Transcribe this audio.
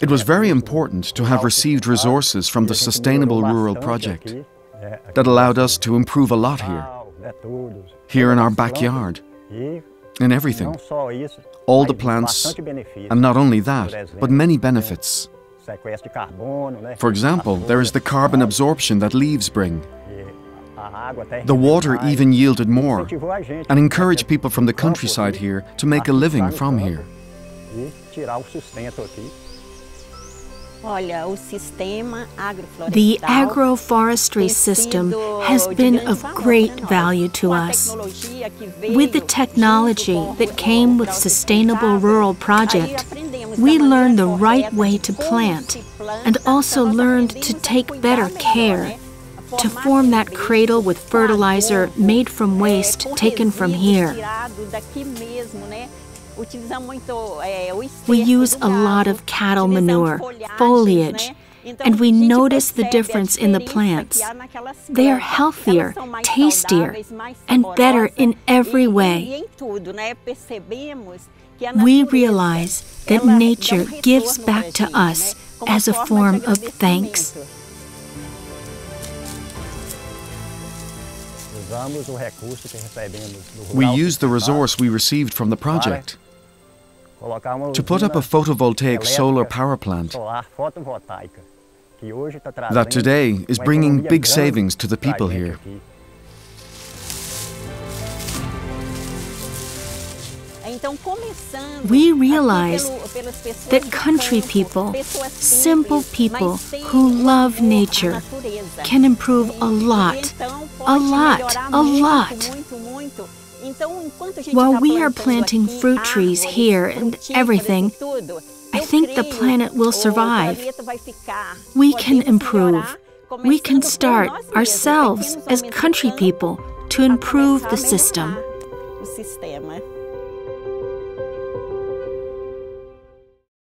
It was very important to have received resources from the Sustainable Rural Project that allowed us to improve a lot here, in our backyard, in everything, all the plants, and not only that, but many benefits. For example, there is the carbon absorption that leaves bring. The water even yielded more and encouraged people from the countryside here to make a living from here. The agroforestry system has been of great value to us. With the technology that came with Sustainable Rural Project, we learned the right way to plant and also learned to take better care, to form that cradle with fertilizer made from waste taken from here. We use a lot of cattle manure, foliage, and we notice the difference in the plants. They are healthier, tastier, and better in every way. We realize that nature gives back to us as a form of thanks. We used the resource we received from the project to put up a photovoltaic solar power plant that today is bringing big savings to the people here. We realize that country people, simple people who love nature, can improve a lot, a lot, a lot. While we are planting fruit trees here and everything, I think the planet will survive. We can improve. We can start ourselves as country people to improve the system.